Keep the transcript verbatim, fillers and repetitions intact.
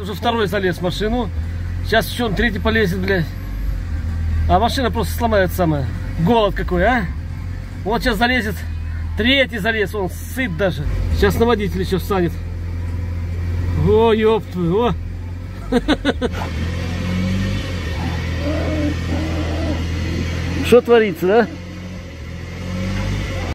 Уже второй залез в машину. Сейчас еще он третий полезет, блядь. А машина просто сломает самая. Голод какой, а? Вот сейчас залезет. Третий залез, он сыт даже. Сейчас на водителя еще встанет. О, ёб твою, о. Что творится, да?